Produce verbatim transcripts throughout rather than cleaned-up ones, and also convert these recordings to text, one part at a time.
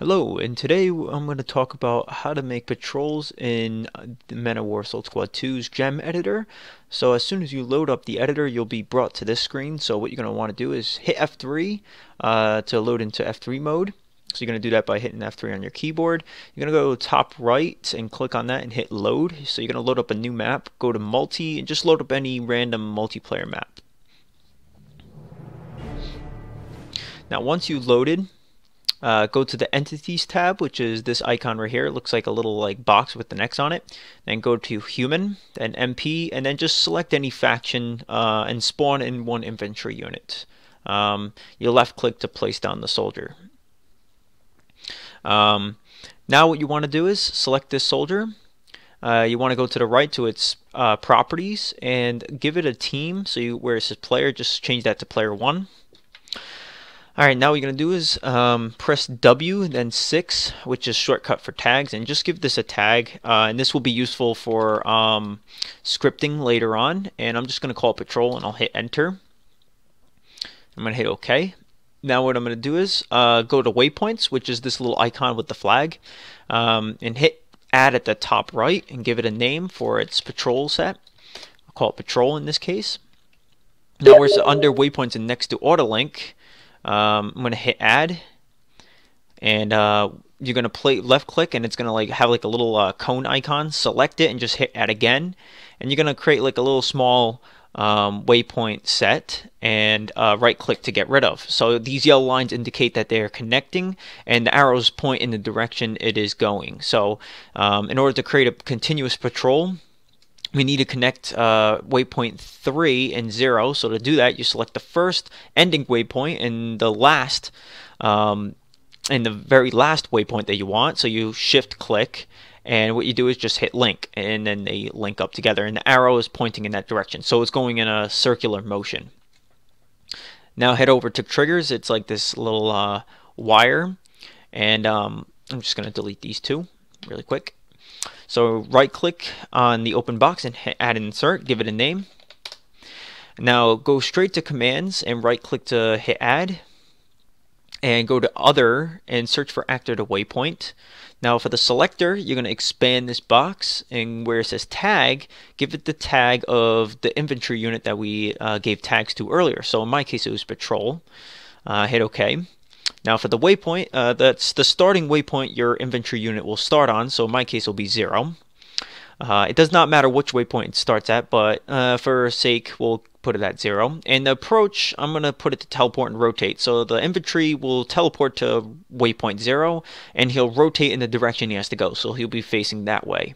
Hello, and today I'm going to talk about how to make patrols in the Men of War Assault Squad two's gem editor. So as soon as you load up the editor, you'll be brought to this screen. So what you're going to want to do is hit F three uh, to load into F three mode. So you're going to do that by hitting F three on your keyboard. You're going to go to top right and click on that and hit load. So you're going to load up a new map, go to multi, and just load up any random multiplayer map. Now once you loaded, Uh, go to the Entities tab, which is this icon right here. It looks like a little like box with an X on it. Then go to Human, then M P, and then just select any faction uh, and spawn in one infantry unit. Um, you left click to place down the soldier. Um, now what you want to do is select this soldier. Uh, you want to go to the right to its uh, properties and give it a team. So you, where it says player, just change that to player one. Alright, now what you're going to do is um, press W, then six, which is shortcut for tags, and just give this a tag, uh, and this will be useful for um, scripting later on, and I'm just going to call it patrol, and I'll hit enter. I'm going to hit OK. Now what I'm going to do is uh, go to waypoints, which is this little icon with the flag, um, and hit add at the top right, and give it a name for its patrol set. I'll call it patrol in this case. Now we're under waypoints and next to autolink. Um, I'm going to hit add, and uh, you're going to play left click, and it's going to like have like a little uh, cone icon. Select it and just hit add again, and you're going to create like a little small um, waypoint set, and uh, right click to get rid of. So these yellow lines indicate that they are connecting, and the arrows point in the direction it is going. So um, in order to create a continuous patrol, we need to connect uh, waypoint three and zero. So to do that, you select the first ending waypoint and the last, um, and the very last waypoint that you want. So you shift click, and what you do is just hit link, and then they link up together. And the arrow is pointing in that direction, so it's going in a circular motion. Now head over to triggers. It's like this little uh, wire, and um, I'm just going to delete these two really quick. So right click on the open box and hit add insert, give it a name. Now go straight to commands and right click to hit add, and go to other and search for actor to waypoint. Now for the selector, you're going to expand this box, and where it says tag, give it the tag of the infantry unit that we uh, gave tags to earlier. So in my case it was patrol. Uh, hit OK. Now for the waypoint, uh, that's the starting waypoint your infantry unit will start on, so in my case it will be zero. Uh, it does not matter which waypoint it starts at, but uh, for sake we'll put it at zero. And the approach, I'm going to put it to teleport and rotate. So the infantry will teleport to waypoint zero, and he'll rotate in the direction he has to go, so he'll be facing that way.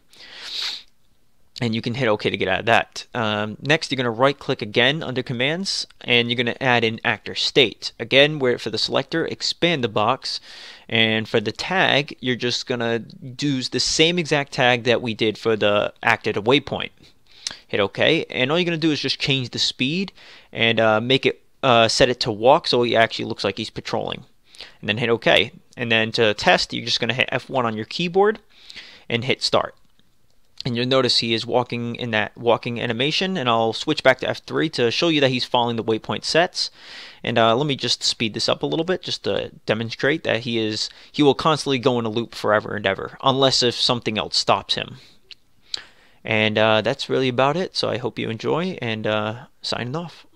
And you can hit OK to get out of that. Um, next, you're going to right-click again under commands, and you're going to add in Actor State. Again, where for the selector, expand the box, and for the tag, you're just going to use the same exact tag that we did for the Actor to Waypoint. Hit OK, and all you're going to do is just change the speed and uh, make it uh, set it to walk, so he actually looks like he's patrolling. And then hit OK. And then to test, you're just going to hit F one on your keyboard and hit Start. And you'll notice he is walking in that walking animation, and I'll switch back to F three to show you that he's following the waypoint sets. And uh, let me just speed this up a little bit just to demonstrate that he is he will constantly go in a loop forever and ever, unless if something else stops him. And uh, that's really about it, so I hope you enjoy, and uh, signing off.